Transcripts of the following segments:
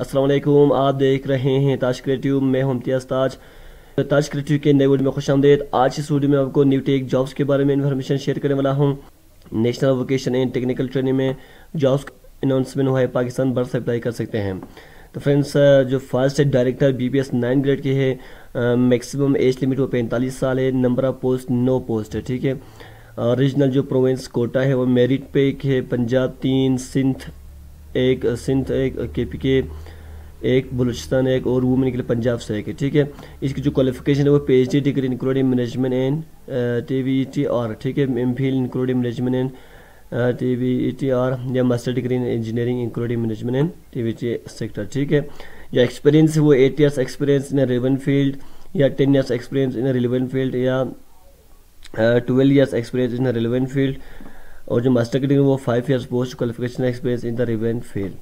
अस्सलाम वालेकुम, आप देख रहे हैं ताज क्रिएटिव में इम्तियाज़ ताज। ताज क्रिएटिव के नए वीडियो में खुशामदीद। आज इस वीडियो में आपको न्यूटेक जॉब्स के बारे में इन्फॉर्मेशन शेयर करने वाला हूं। National vocation and technical training में जॉब्स अनाउंसमेंट हुआ है, पाकिस्तान भर से अप्लाई कर सकते हैं। तो फ्रेंड्स, जो फर्स्ट डायरेक्टर BPS 9 ग्रेड के है, मैक्सिमम एज लिमिट वो 45 साल है। नंबर ऑफ पोस्ट 9 पोस्ट है, ठीक है। रीजनल जो प्रोविंस कोटा है वो मेरिट पे एक है, पंजाब 3, सिंध एक, KPK एक, बलूचिस्तान एक और वुमेन के लिए पंजाब से एक है, ठीक है। इसकी जो क्वालिफिकेशन है वो PhD degree including management and TVET और, ठीक है, MPhil including management and TVET और, या master degree in engineering including management and TVET sector, ठीक है। या एक्सपीरियंस है वो 8 years experience in relevant field या 10 years experience in relevant field या 12 years experience in relevant field. और जो मास्टर की डिग्री वो 5 years post qualification experience in the relevant field.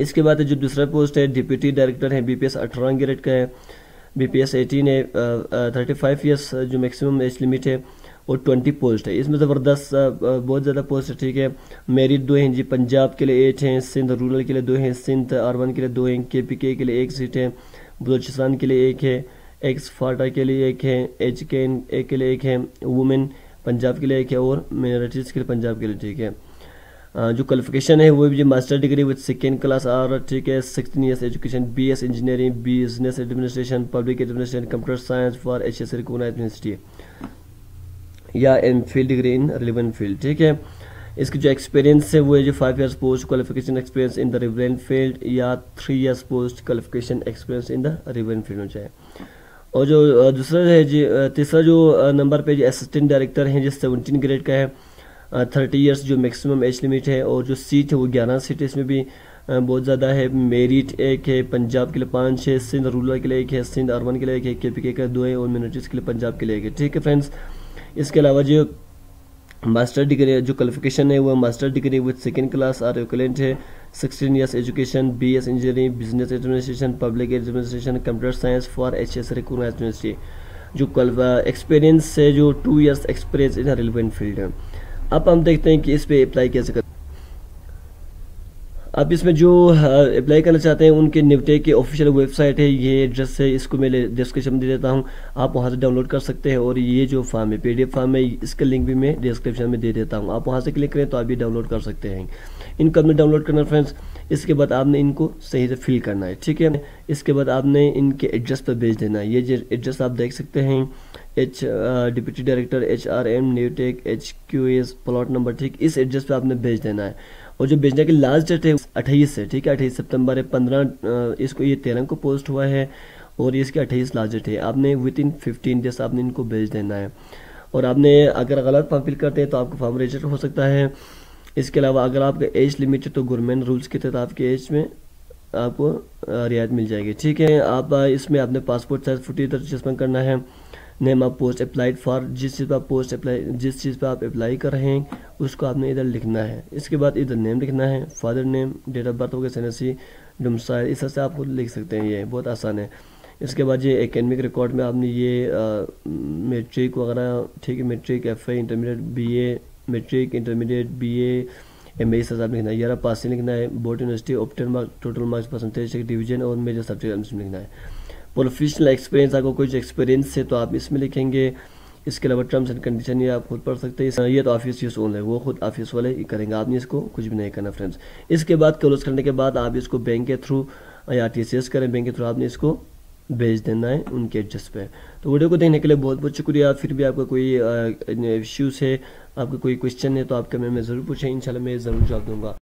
इसके बाद जो दूसरा पोस्ट है डिप्यूटी डायरेक्टर है, BPS 18 ग्रेड का है, BPS 18 है, 35 years जो मैक्सिमम एज लिमिट है और 20 पोस्ट है। इसमें ज़बरदस्त बहुत ज़्यादा पोस्ट है, ठीक है। मेरिट 2 हैं जी, पंजाब के लिए 8 हैं, सिंध रूरल के लिए 2 हैं, सिंध अर्बन के लिए 2 हैं, KPK के लिए 1 सीट है, बलूचिस्तान के लिए 1 है, एक्स फाटा के लिए 1 है, HKN के लिए 1 है, वुमेन पंजाब के लिए 1 है और मिनोरिटीज़ के लिए पंजाब के लिए, ठीक है। जो क्वालिफिकेशन है वो भी master degree with 2nd class or, ठीक है, 16 years education, BS engineering, business administration, public administration, computer science for HS recognised university या MPhil degree in relevant field, ठीक है। इसकी जो एक्सपीरियंस है वो है जो 5 years post qualification experience in the relevant field या 3 years post qualification experience in the relevant field हो जाए। और जो दूसरा है जी, तीसरा जो नंबर पे जो असिस्टेंट डायरेक्टर हैं जो 17 ग्रेड का है, 30 years जो मैक्सिमम एज लिमिट है और जो सीट है वो 11 सीट है। इसमें भी बहुत ज़्यादा है। मेरिट 1 है, पंजाब के लिए 5 है, सिंध रूरल के लिए 1 है, सिंध अर्बन के लिए 1 है, KPK का 2 है और मिनोरिटीज़ के लिए पंजाब के लिए 1 है, ठीक है फ्रेंड्स। इसके अलावा जो मास्टर डिग्री जो क्वालिफिकेशन है वो master degree with 2nd class or equivalent है, 16 years education, BS engineering, business administration, public administration, computer science for HS recognised university. जो एक्सपीरियंस से जो 2 years experience in relevant field है। अब हम देखते हैं कि इस पर अप्लाई कैसे करें। आप इसमें जो अप्लाई करना चाहते हैं उनके NAVTEC के ऑफिशियल वेबसाइट है, ये एड्रेस है, इसको मैं डिस्क्रिप्शन में दे देता हूं, आप वहां से डाउनलोड कर सकते हैं। और ये जो फॉर्म है PDF फॉर्म है, इसका लिंक भी मैं डिस्क्रिप्शन में दे देता हूं, आप वहां से क्लिक करें तो आप ये डाउनलोड कर सकते हैं। इनको आपने डाउनलोड करना फ्रेंड्स। इसके बाद आपने इनको सही से फिल करना है, ठीक है। इसके बाद आपने इनके एड्रेस पर भेज देना है। ये जो एड्रेस आप देख सकते हैं, deputy director HRM NAVTEC HQS plot number, ठीक, इस एड्रेस पे आपने भेज देना है। और जो भेजने की लास्ट डेट है 28 है, ठीक है, 28 सितंबर है, 15 इसको ये 13 को पोस्ट हुआ है और इसकी 28 लास्ट डेट है। आपने विदिन 15 days आपने इनको भेज देना है। और आपने अगर गलत फॉर्म फिल करते हैं तो आपका फॉर्म रिजेक्ट हो सकता है। इसके अलावा अगर आपका एज लिमिट है तो गवर्नमेंट रूल्स के तहत आपके एज में आपको रियायत मिल जाएगी, ठीक है। आप इसमें अपने पासपोर्ट साइज फोटो रजिस्टर करना है। Name of post applied for, जिस चीज़ पर आप अप्लाई कर रहे हैं उसको आपने इधर लिखना है। इसके बाद इधर नेम लिखना है, father name, date of birth हो गया, सेनेसी, डोमिसाइल, इस तरह से आप खुद लिख सकते हैं, ये बहुत आसान है। इसके बाद ये एकेडमिक रिकॉर्ड में आपने ये मैट्रिक वगैरह, ठीक है, matric, FA, intermediate, BA, matric, intermediate, BA, MA, इस तरह से आप लिखना है। 11 पासिंग लिखना है, board university, obtain marks, total marks, percentage, division और मेजर सब्जेक्ट लिखना है। प्रोफेशनल एक्सपीरियंस, आपको कुछ एक्सपीरियंस है तो आप इसमें लिखेंगे। इसके अलावा टर्म्स एंड कंडीशन ये आप खुद पढ़ सकते हैं, ये तो ऑफिस यूज ओनली, वो खुद ऑफिस वाले ही करेंगे, आपने इसको कुछ भी नहीं करना फ्रेंड्स। इसके बाद क्लोज करने के बाद आप इसको बैंक के थ्रू या RTS करें, बैंक के थ्रू आपने इसको भेज देना है उनके एड्रेस पे। तो वीडियो को देखने के लिए बहुत बहुत शुक्रिया। फिर भी आपका कोई इश्यूज़ है, आपका कोई क्वेश्चन है तो आप कमेंट में ज़रूर पूछें, इंशाल्लाह मैं ज़रूर जवाब दूँगा।